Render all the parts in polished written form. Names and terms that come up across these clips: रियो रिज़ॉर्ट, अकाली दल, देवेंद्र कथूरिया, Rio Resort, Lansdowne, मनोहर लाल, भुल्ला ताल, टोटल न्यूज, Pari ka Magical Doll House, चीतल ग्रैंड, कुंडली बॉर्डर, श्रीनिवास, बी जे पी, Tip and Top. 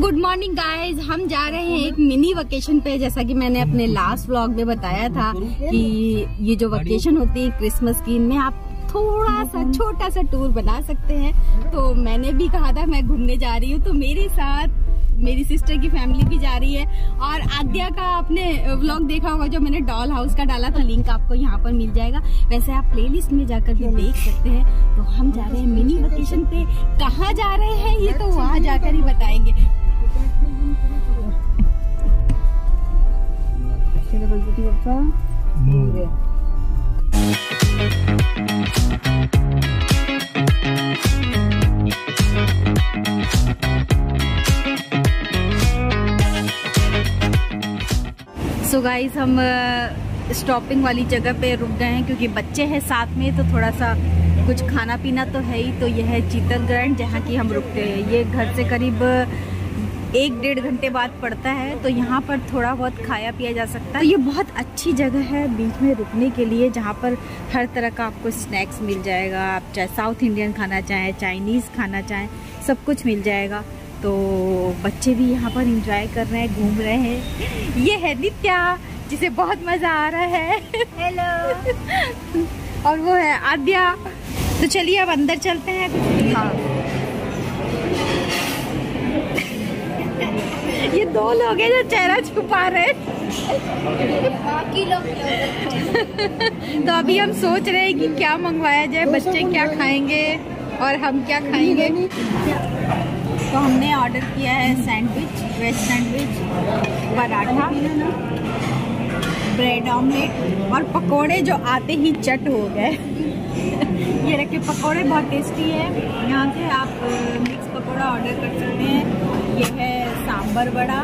Good morning guys, हम जा रहे हैं एक मिनी वेकेशन पे। जैसा कि मैंने अपने लास्ट व्लॉग में बताया था कि ये जो वेकेशन होती है क्रिसमस की, इनमें आप थोड़ा सा छोटा सा टूर बना सकते हैं। तो मैंने भी कहा था मैं घूमने जा रही हूँ, तो मेरे साथ मेरी सिस्टर की फैमिली भी जा रही है। और आद्या का आपने व्लॉग देखा होगा जो मैंने डॉल हाउस का डाला था, लिंक आपको यहाँ पर मिल जाएगा। वैसे आप प्लेलिस्ट में जाकर भी देख सकते हैं। तो हम जा रहे हैं मिनी वेकेशन पे, कहाँ जा रहे हैं ये तो वहाँ जाकर ही बताएंगे। सो गाइस, हम स्टॉपिंग वाली जगह पे रुक गए हैं क्योंकि बच्चे हैं साथ में, तो थोड़ा सा कुछ खाना पीना तो है ही। तो यह है चीतल ग्रैंड, जहाँ की हम रुकते हैं। ये घर से करीब 1-1.5 घंटे बाद पड़ता है, तो यहाँ पर थोड़ा बहुत खाया पिया जा सकता है। तो ये बहुत अच्छी जगह है बीच में रुकने के लिए, जहाँ पर हर तरह का आपको स्नैक्स मिल जाएगा। आप चाहे साउथ इंडियन खाना चाहें, चाइनीज़ खाना चाहें, सब कुछ मिल जाएगा। तो बच्चे भी यहाँ पर इंजॉय कर रहे हैं, घूम रहे हैं। ये है नित्या, जिसे बहुत मज़ा आ रहा है। हेलो। और वो है आद्या। तो चलिए अब अंदर चलते हैं। ये दो लोग हैं जो चेहरा छुपा रहे बाकी लोग तो अभी हम सोच रहे हैं कि क्या मंगवाया जाए, बच्चे क्या खाएंगे और हम क्या खाएंगे। तो हमने ऑर्डर किया है sandwich, veg sandwich, paratha, bread omelette और पकोड़े जो आते ही चट हो गए। ये रखे पकोड़े बहुत टेस्टी है। यहाँ से आप मिक्स पकोड़ा ऑर्डर कर सकते हैं। ये है सांबर बड़ा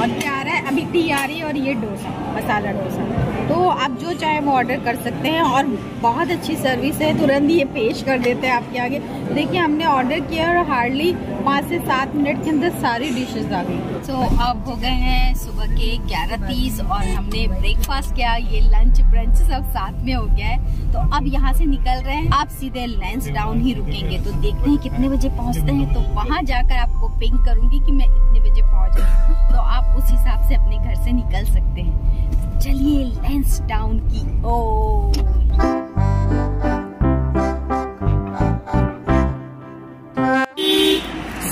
और क्या आ रहा है अभी, टी आ रही है और ये डोसा, मसाला डोसा। तो आप जो चाहे वो ऑर्डर कर सकते हैं और बहुत अच्छी सर्विस है, तुरंत ये पेश कर देते हैं आपके आगे। देखिए हमने ऑर्डर किया और हार्डली 5 से 7 मिनट के अंदर सारी डिशेज आ गई। सो अब हो गए हैं सुबह के 11:30 और हमने ब्रेकफास्ट किया, ये लंच ब्रंच सब साथ में हो गया है। तो अब यहाँ से निकल रहे हैं, आप सीधे लैंसडाउन ही रुकेंगे। तो देखते हैं कितने बजे पहुँचते हैं, तो वहाँ जाकर आपको पिंग करूँगी कि मैं इतने बजे पहुँच गई, तो आप उस हिसाब से अपने घर से निकल सकते हैं। चलिए लैंसडाउन की ओर।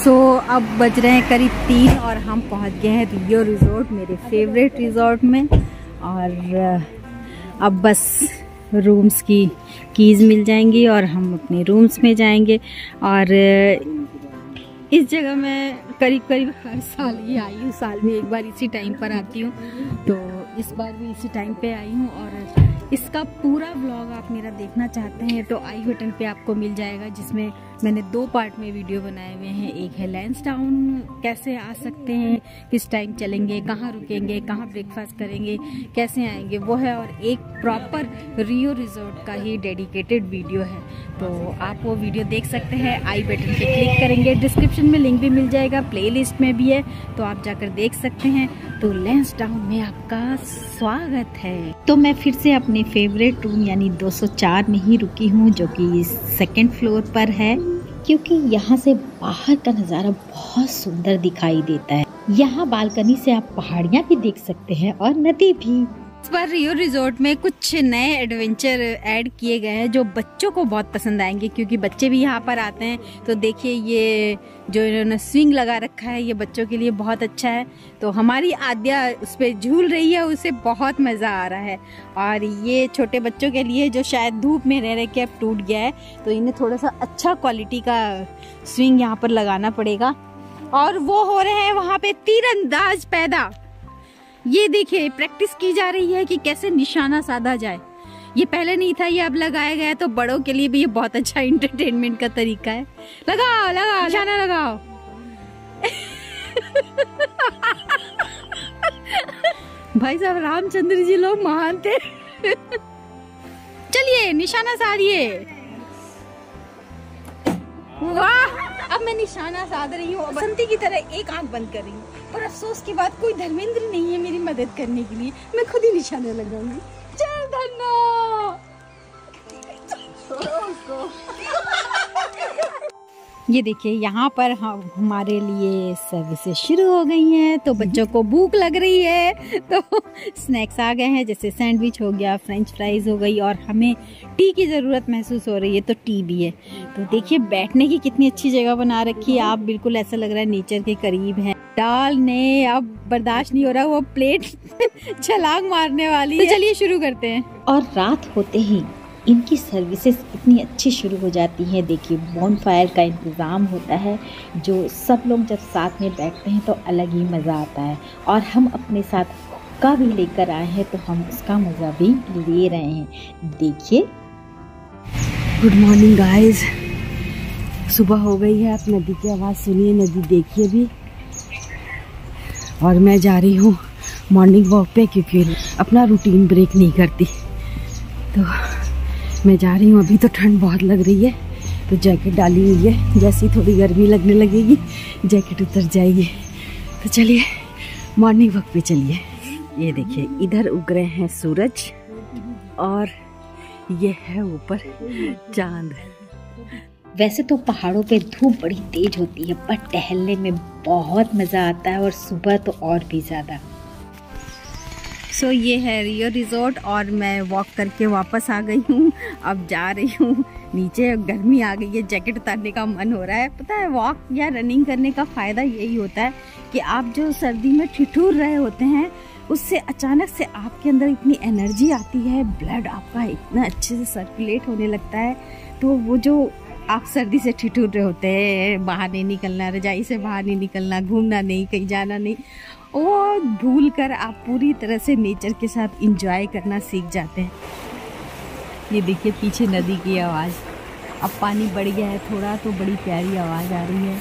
सो अब बज रहे हैं करीब 3 और हम पहुंच गए हैं रियो रिज़ॉर्ट, मेरे फेवरेट रिज़ॉर्ट में। और अब बस रूम्स की कीज़ मिल जाएंगी और हम अपने रूम्स में जाएंगे। और इस जगह मैं करीब करीब हर साल ही आई हूँ, साल में एक बार इसी टाइम पर आती हूँ, तो इस बार भी इसी टाइम पे आई हूँ। और इसका पूरा व्लॉग आप मेरा देखना चाहते हैं तो आई बटन पे आपको मिल जाएगा, जिसमें मैंने 2 पार्ट में वीडियो बनाए हुए हैं। एक है लैंसडाउन, कैसे आ सकते हैं, किस टाइम चलेंगे, कहाँ रुकेंगे, कहाँ ब्रेकफास्ट करेंगे, कैसे आएंगे, वो है। और एक प्रॉपर रियो रिज़ॉर्ट का ही डेडिकेटेड वीडियो है, तो आप वो वीडियो देख सकते हैं। आई बटन पे क्लिक करेंगे, डिस्क्रिप्शन में लिंक भी मिल जाएगा, प्लेलिस्ट में भी है, तो आप जाकर देख सकते हैं। तो लैंसडाउन में आपका स्वागत है। तो मैं फिर से अपने फेवरेट रूम यानी 204 में ही रुकी हूँ, जो कि 2nd फ्लोर पर है, क्योंकि यहाँ से बाहर का नज़ारा बहुत सुंदर दिखाई देता है। यहाँ बालकनी से आप पहाड़ियाँ भी देख सकते हैं और नदी भी। इस बार रियो रिज़ॉर्ट में कुछ नए एडवेंचर ऐड किए गए हैं जो बच्चों को बहुत पसंद आएंगे, क्योंकि बच्चे भी यहाँ पर आते हैं। तो देखिए ये जो इन्होंने स्विंग लगा रखा है, ये बच्चों के लिए बहुत अच्छा है। तो हमारी आद्या उस पर झूल रही है, उसे बहुत मज़ा आ रहा है। और ये छोटे बच्चों के लिए जो शायद धूप में रह के अब टूट गया है, तो इन्हें थोड़ा सा अच्छा क्वालिटी का स्विंग यहाँ पर लगाना पड़ेगा। और वो हो रहे हैं वहाँ पर तीरंदाज पैदा। ये देखिए प्रैक्टिस की जा रही है कि कैसे निशाना साधा जाए। ये पहले नहीं था, ये अब लगाया गया है, तो बड़ों के लिए भी ये बहुत अच्छा एंटरटेनमेंट का तरीका है। लगाओ लगाओ निशाना लगाओ। भाई साहब रामचंद्र जी लोग महान थे। चलिए निशाना साधिए। वाह, अब मैं निशाना साध रही हूँ बंती की तरह, एक आंख बंद कर रही हूँ। पर अफसोस की बात कोई धर्मेंद्र नहीं है मेरी मदद करने के लिए, मैं खुद ही निशाना लगाऊंगी। चल धन्नो। ये देखिए यहाँ पर हमारे लिए सर्विसेज शुरू हो गई हैं। तो बच्चों को भूख लग रही है तो स्नैक्स आ गए हैं, जैसे सैंडविच हो गया, फ्रेंच फ्राइज हो गई, और हमें टी की ज़रूरत महसूस हो रही है तो टी भी है। तो देखिए बैठने की कितनी अच्छी जगह बना रखी है, आप बिल्कुल ऐसा लग रहा है नेचर के करीब हैं। दाल ने अब बर्दाश्त नहीं हो रहा, वो प्लेट छलांग मारने वाली है। तो चलिए शुरू करते हैं। और रात होते ही इनकी सर्विसेज इतनी अच्छी शुरू हो जाती हैं। देखिए बॉनफायर का इंतज़ाम होता है, जो सब लोग जब साथ में बैठते हैं तो अलग ही मज़ा आता है। और हम अपने साथ हुक्का भी लेकर आए हैं तो हम उसका मज़ा भी ले रहे हैं। देखिए गुड मॉर्निंग गाइस, सुबह हो गई है। आप नदी की आवाज़ सुनिए, नदी देखिए भी। और मैं जा रही हूँ मॉर्निंग वॉक पे, क्योंकि अपना रूटीन ब्रेक नहीं करती तो मैं जा रही हूँ। अभी तो ठंड बहुत लग रही है तो जैकेट डाली हुई है, जैसी थोड़ी गर्मी लगने लगेगी जैकेट उतर जाएगी। तो चलिए मॉर्निंग वॉक पे चलिए। ये देखिए इधर उग रहे हैं सूरज और ये है ऊपर चांद। वैसे तो पहाड़ों पे धूप बड़ी तेज होती है पर टहलने में बहुत मज़ा आता है, और सुबह तो और भी ज़्यादा। सो ये है रियो रिजॉर्ट और मैं वॉक करके वापस आ गई हूँ। अब जा रही हूँ नीचे, गर्मी आ गई है, जैकेट उतारने का मन हो रहा है। पता है वॉक या रनिंग करने का फ़ायदा यही होता है कि आप जो सर्दी में ठिठुर रहे होते हैं उससे अचानक से आपके अंदर इतनी एनर्जी आती है, ब्लड आपका इतना अच्छे से सर्कुलेट होने लगता है। तो वो जो आप सर्दी से ठिठुर रहे होते हैं, बाहर नहीं निकलना, रजाई से बाहर नहीं निकलना, घूमना नहीं, कहीं जाना नहीं, वो भूल कर आप पूरी तरह से नेचर के साथ इंजॉय करना सीख जाते हैं। ये देखिए पीछे नदी की आवाज़, अब पानी बढ़ गया है थोड़ा तो बड़ी प्यारी आवाज़ आ रही है।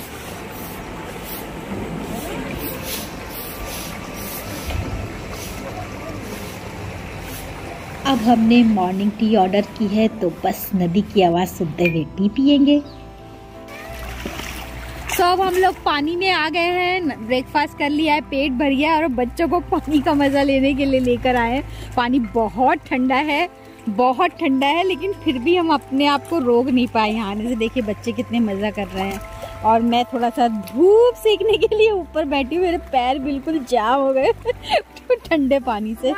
अब हमने मॉर्निंग टी ऑर्डर की है तो बस नदी की आवाज़ सुनते हुए टी पियेंगे। तो अब हम लोग पानी में आ गए हैं, ब्रेकफास्ट कर लिया है, पेट भर गया, और बच्चों को पानी का मज़ा लेने के लिए लेकर आए हैं। पानी बहुत ठंडा है, बहुत ठंडा है, लेकिन फिर भी हम अपने आप को रोक नहीं पाए यहाँ आने से। देखिए बच्चे कितने मज़ा कर रहे हैं, और मैं थोड़ा सा धूप सेकने के लिए ऊपर बैठी हूँ। मेरे पैर बिल्कुल जाम हो गए ठंडे पानी से।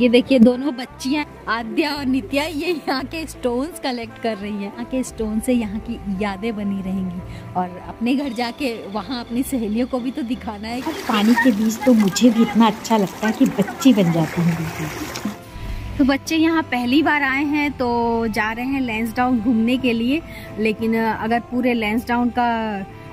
ये देखिए दोनों बच्चियाँ आद्या और नित्या ये यहाँ के स्टोन्स कलेक्ट कर रही हैं। यहाँ के स्टोन से यहाँ की यादें बनी रहेंगी और अपने घर जाके वहाँ अपनी सहेलियों को भी तो दिखाना है। पानी के बीच तो मुझे भी इतना अच्छा लगता है कि बच्ची बन जाती हैं बिल्कुल। तो बच्चे यहाँ पहली बार आए हैं तो जा रहे हैं लैंसडाउन घूमने के लिए, लेकिन अगर पूरे लैंसडाउन का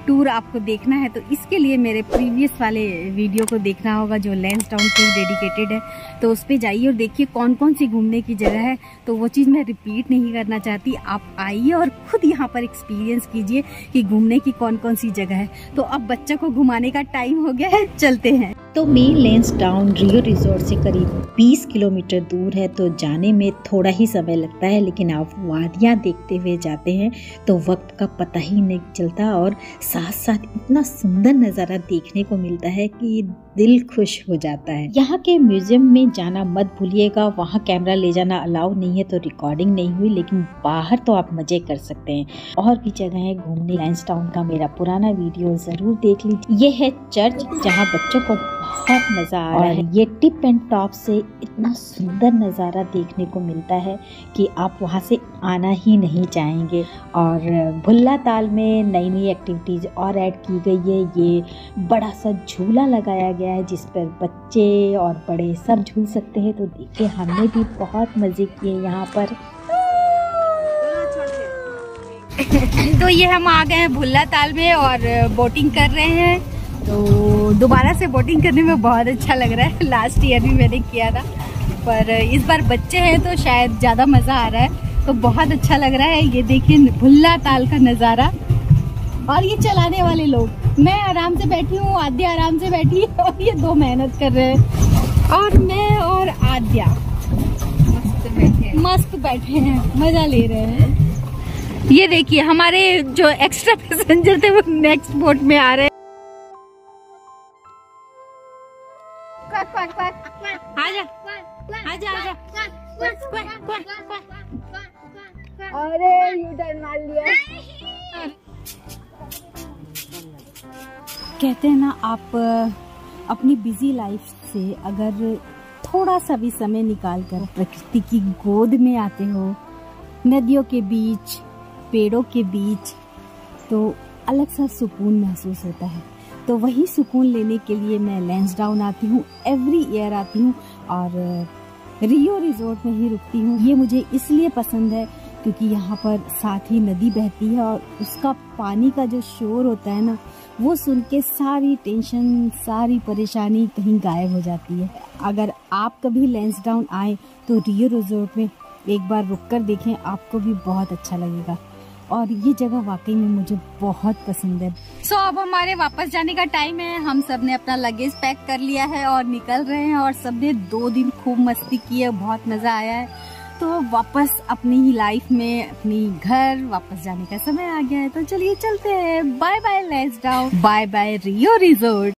टूर आपको देखना है तो इसके लिए मेरे प्रीवियस वाले वीडियो को देखना होगा जो लैंसडाउन टूर डेडिकेटेड है। तो उस पर जाइए और देखिए कौन कौन सी घूमने की जगह है। तो वो चीज़ मैं रिपीट नहीं करना चाहती, आप आइए और ख़ुद यहाँ पर एक्सपीरियंस कीजिए कि घूमने की कौन कौन सी जगह है। तो अब बच्चों को घुमाने का टाइम हो गया है, चलते हैं। तो मैं लैंसडाउन रियो रिजॉर्ट से करीब 20 किलोमीटर दूर है तो जाने में थोड़ा ही समय लगता है, लेकिन आप वादियाँ देखते हुए जाते हैं तो वक्त का पता ही नहीं चलता, और साथ साथ इतना सुंदर नज़ारा देखने को मिलता है कि दिल खुश हो जाता है। यहाँ के म्यूजियम में जाना मत भूलिएगा, वहाँ कैमरा ले जाना अलाउ नहीं है तो रिकॉर्डिंग नहीं हुई, लेकिन बाहर तो आप मजे कर सकते हैं। और भी जगह है घूमने, लैंसडाउन का मेरा पुराना वीडियो जरूर देख लीजिए। ये है चर्च जहाँ बच्चों को बहुत मज़ा आ रहा है। ये टिप एंड टॉप से इतना सुंदर नज़ारा देखने को मिलता है कि आप वहाँ से आना ही नहीं चाहेंगे। और भुल्ला ताल में नई नई एक्टिविटीज़ और ऐड की गई है। ये बड़ा सा झूला लगाया गया है जिस पर बच्चे और बड़े सब झूल सकते हैं। तो देखिए हमने भी बहुत मज़े किए यहाँ पर। तो ये हम आ गए हैं भुल्ला ताल में और बोटिंग कर रहे हैं। तो दोबारा से बोटिंग करने में बहुत अच्छा लग रहा है, लास्ट ईयर भी मैंने किया था पर इस बार बच्चे हैं तो शायद ज़्यादा मज़ा आ रहा है। तो बहुत अच्छा लग रहा है। ये देखिए भुल्ला ताल का नज़ारा, और ये चलाने वाले लोग, मैं आराम से बैठी हूँ, आद्या आराम से बैठी है और ये दो मेहनत कर रहे हैं, और मैं और आद्या मस्त बैठे हैं, मजा ले रहे हैं। ये देखिए हमारे जो एक्स्ट्रा पैसेंजर थे वो नेक्स्ट बोट में आ रहे हैं। आजा। अरे यू टर्न मार लिया। कहते हैं ना, आप अपनी बिजी लाइफ से अगर थोड़ा सा भी समय निकालकर प्रकृति की गोद में आते हो, नदियों के बीच, पेड़ों के बीच, तो अलग सा सुकून महसूस होता है। तो वही सुकून लेने के लिए मैं लैंसडाउन आती हूँ, एवरी ईयर आती हूँ और रियो रिजॉर्ट में ही रुकती हूँ। ये मुझे इसलिए पसंद है क्योंकि यहाँ पर साथ ही नदी बहती है और उसका पानी का जो शोर होता है ना, वो सुन के सारी टेंशन, सारी परेशानी कहीं गायब हो जाती है। अगर आप कभी लैंसडाउन आए तो रियो रिजॉर्ट में एक बार रुक कर देखें, आपको भी बहुत अच्छा लगेगा। और ये जगह वाकई में मुझे बहुत पसंद है। सो अब हमारे वापस जाने का टाइम है। हम सब ने अपना लगेज पैक कर लिया है और निकल रहे हैं। और सब ने 2 दिन खूब मस्ती की है, बहुत मज़ा आया है। तो वापस अपनी ही लाइफ में, अपनी घर वापस जाने का समय आ गया है। तो चलिए चलते हैं। Bye bye Lansdowne, bye bye Rio resort.